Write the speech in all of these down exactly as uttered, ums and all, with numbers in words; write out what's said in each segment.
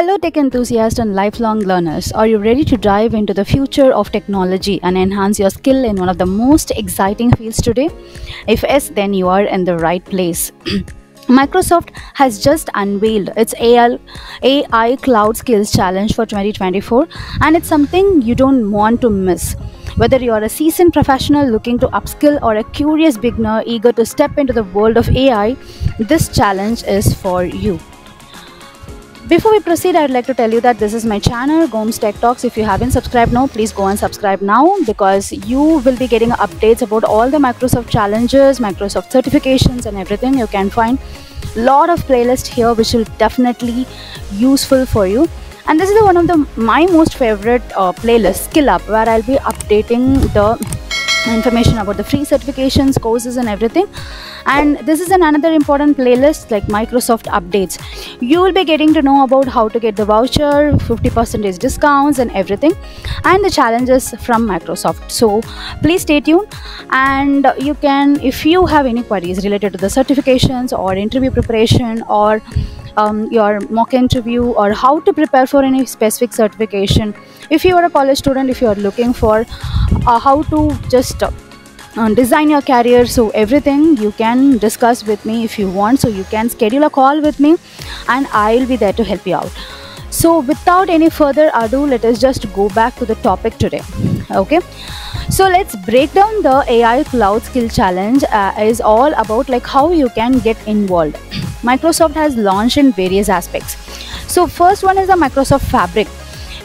Hello tech enthusiasts and lifelong learners. Are you ready to dive into the future of technology and enhance your skill in one of the most exciting fields today? If yes, then you are in the right place. Microsoft has just unveiled its A I Cloud Skills Challenge for twenty twenty-four, and it's something you don't want to miss. Whether you are a seasoned professional looking to upskill or a curious beginner eager to step into the world of A I, this challenge is for you. Before we proceed, I'd like to tell you that this is my channel, GOMS Tech Talks. If you haven't subscribed now, please go and subscribe now, because you will be getting updates about all the Microsoft challenges, Microsoft certifications and everything. You can find a lot of playlists here which will definitely useful for you. And this is one of the my most favorite uh, playlists, Skill Up, where I'll be updating the information about the free certifications, courses and everything. And this is an another important playlist like Microsoft updates. You will be getting to know about how to get the voucher, fifty percent discounts and everything, and the challenges from Microsoft. So please stay tuned, and you can, if you have any queries related to the certifications or interview preparation or Um, your mock interview, or how to prepare for any specific certification. If you are a college student, if you are looking for uh, how to just uh, uh, design your career, so everything you can discuss with me if you want. So you can schedule a call with me and I'll be there to help you out. So without any further ado, let us just go back to the topic today. Okay, so let's break down the A I Cloud Skill Challenge. Uh, is all about like how you can get involved. Microsoft has launched in various aspects. So first one is the Microsoft Fabric.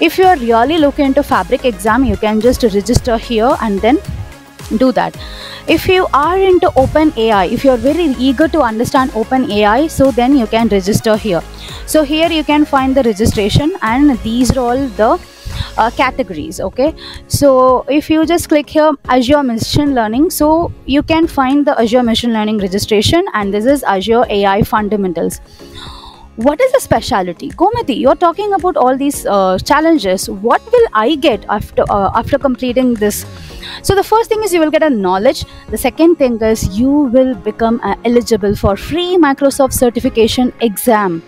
If you are really looking into Fabric exam, you can just register here and then do that. If you are into Open A I, if you are very eager to understand Open A I, so then you can register here. So here you can find the registration, and these are all the Uh, categories. Okay, so if you just click here Azure Machine Learning, so you can find the Azure Machine Learning registration, and this is Azure A I Fundamentals. What is the speciality? Gomati, you're talking about all these uh, challenges. What will I get after uh, after completing this? So the first thing is you will get a knowledge. The second thing is you will become uh, eligible for free Microsoft certification exam.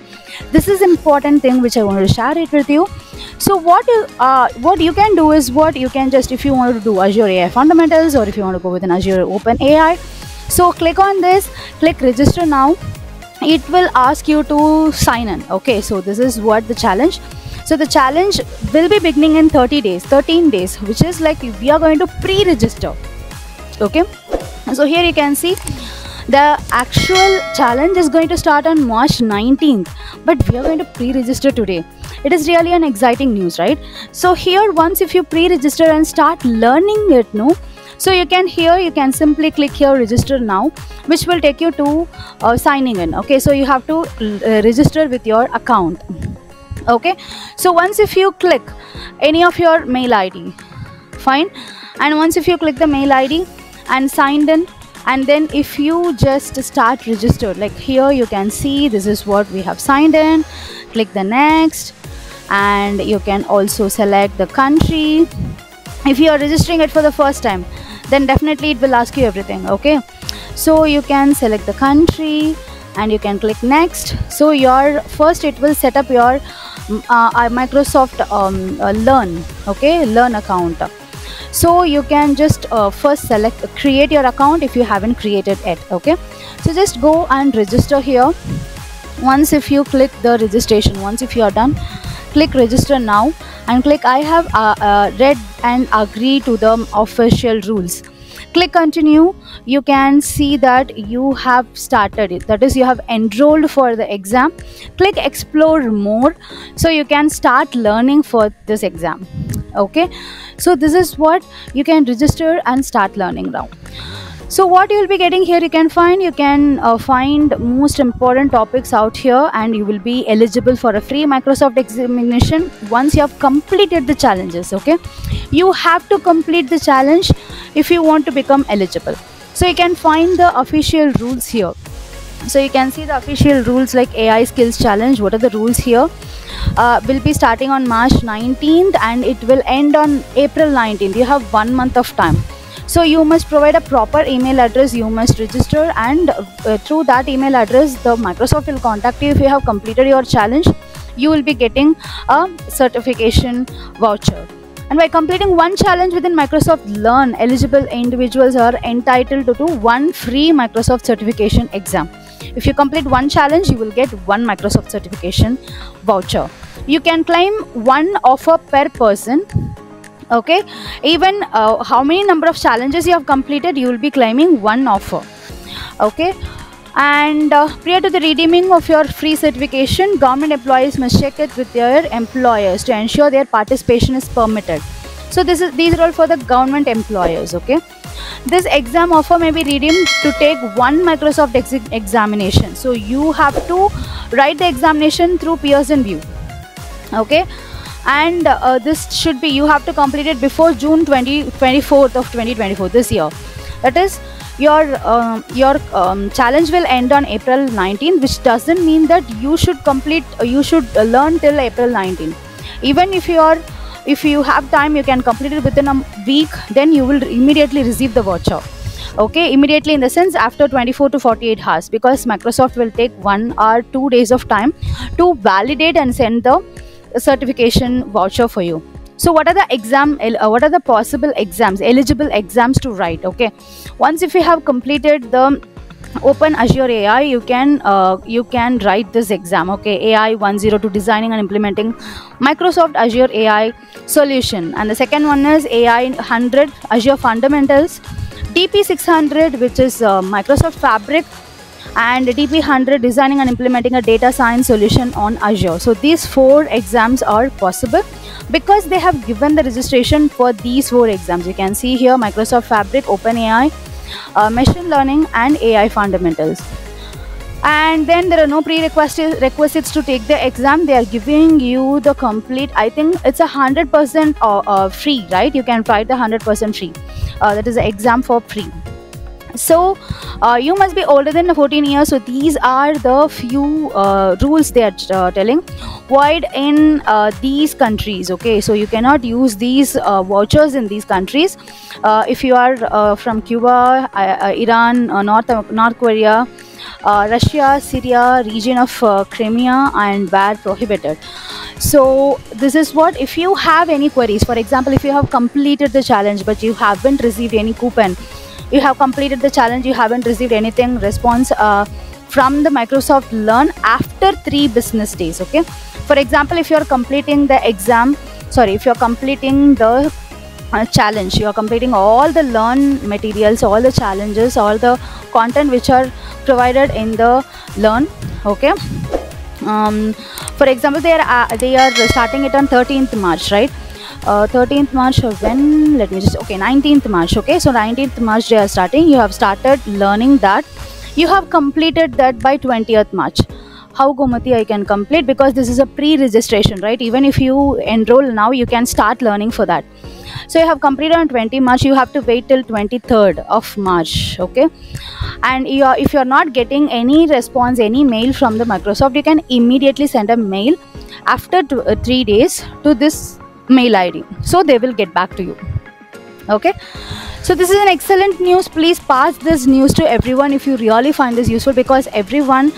This is important thing which I want to share it with you. So what uh, what you can do is what you can just, if you want to do Azure A I Fundamentals, or if you want to go with an Azure Open A I, so click on this, click register now. It will ask you to sign in. Okay, so this is what the challenge. So the challenge will be beginning in thirty days thirteen days, which is like we are going to pre-register. Okay, so here you can see the actual challenge is going to start on March nineteenth, but we are going to pre-register today. It is really an exciting news, right? So here, once if you pre-register and start learning it, no, so you can here you can simply click here register now, which will take you to uh, signing in. Okay, so you have to uh, register with your account. Okay, so once if you click any of your mail I D, fine, and once if you click the mail I D and signed in, and then if you just start registered, like here you can see this is what we have signed in. Click the next, and you can also select the country. If you are registering it for the first time, then definitely it will ask you everything. Okay, so you can select the country and you can click next. So your first it will set up your uh, Microsoft um, uh, Learn, okay, Learn account. So you can just uh, first select uh, create your account if you haven't created it. Okay, so just go and register here. Once if you click the registration, once if you are done, click register now and click I have uh, uh, read and agree to the official rules. Click continue. You can see that you have started it, that is you have enrolled for the exam. Click explore more, so you can start learning for this exam. Okay, so this is what you can register and start learning now. So what you will be getting here, you can find you can uh, find most important topics out here, and you will be eligible for a free Microsoft examination once you have completed the challenges. Okay, you have to complete the challenge if you want to become eligible. So you can find the official rules here. So you can see the official rules like A I Skills Challenge. What are the rules here? Uh, will be starting on March nineteenth and it will end on April nineteenth. You have one month of time. So you must provide a proper email address, you must register, and uh, through that email address the Microsoft will contact you if you have completed your challenge. you will be getting a certification voucher. And by completing one challenge within Microsoft Learn, eligible individuals are entitled to do one free Microsoft certification exam. If you complete one challenge, you will get one Microsoft certification voucher. You can claim one offer per person. Okay, even uh, how many number of challenges you have completed, you will be claiming one offer. Okay. And uh, prior to the redeeming of your free certification, government employees must check it with their employers to ensure their participation is permitted. So this is these are all for the government employers. Okay, this exam offer may be redeemed to take one Microsoft ex examination. So you have to write the examination through Pearson V U E. Okay, and uh, this should be you have to complete it before June twenty-fourth of twenty twenty-four this year. That is. Your, um, your um, challenge will end on April nineteenth, which doesn't mean that you should complete, you should learn till April nineteenth. Even if you are, if you have time, you can complete it within a week, then you will immediately receive the voucher. Okay, immediately in the sense after twenty-four to forty-eight hours, because Microsoft will take one or two days of time to validate and send the certification voucher for you. So what are the exam uh, what are the possible exams, eligible exams to write? Okay, once if you have completed the Open Azure A I, you can uh, you can write this exam. Okay, A I one oh two, designing and implementing Microsoft Azure A I solution, and the second one is A I one hundred, Azure Fundamentals, D P six hundred, which is uh, Microsoft Fabric, and D P one hundred, designing and implementing a data science solution on Azure. So these four exams are possible because they have given the registration for these four exams. You can see here Microsoft Fabric, Open A I, uh, Machine Learning, and A I Fundamentals. And then there are no prerequisites requisites to take the exam. They are giving you the complete, I think it's a hundred percent free, right? You can write the hundred percent free. Uh, that is the exam for free. So uh, you must be older than fourteen years. So these are the few uh, rules they are uh, telling void in uh, these countries. Okay, so you cannot use these uh, vouchers in these countries. Uh, if you are uh, from Cuba, uh, Iran, uh, North, uh, North Korea, uh, Russia, Syria, region of uh, Crimea, and where prohibited. So this is what, if you have any queries, for example, if you have completed the challenge but you haven't received any coupon, you have completed the challenge, you haven't received anything response uh, from the Microsoft Learn after three business days. Okay, for example, if you are completing the exam, sorry, if you are completing the uh, challenge, you are completing all the Learn materials, all the challenges, all the content which are provided in the Learn. Okay, um, for example, they are uh, they are starting it on thirteenth March, right? Uh, thirteenth March, or when, let me just, okay, nineteenth March. Okay, so nineteenth March they are starting. You have started learning that, you have completed that by twentieth March. How, Gomati, I can complete? Because this is a pre-registration, right? Even if you enroll now, you can start learning for that. So you have completed on twentieth March, you have to wait till twenty-third of March. Okay, and you are, if you are not getting any response, any mail from the Microsoft, you can immediately send a mail after two, uh, three days to this mail I D, so they will get back to you. Okay, so this is an excellent news. Please pass this news to everyone if you really find this useful, because everyone,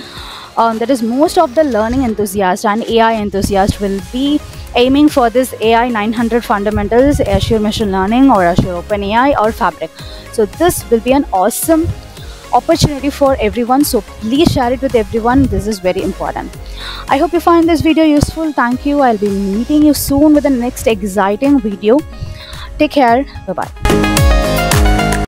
um, that is most of the learning enthusiasts and A I enthusiasts, will be aiming for this A I nine hundred fundamentals, Azure Machine Learning, or Azure Open A I, or Fabric. So this will be an awesome opportunity for everyone, so please share it with everyone. This is very important. I hope you find this video useful. Thank you. I'll be meeting you soon with the next exciting video. Take care. Bye bye.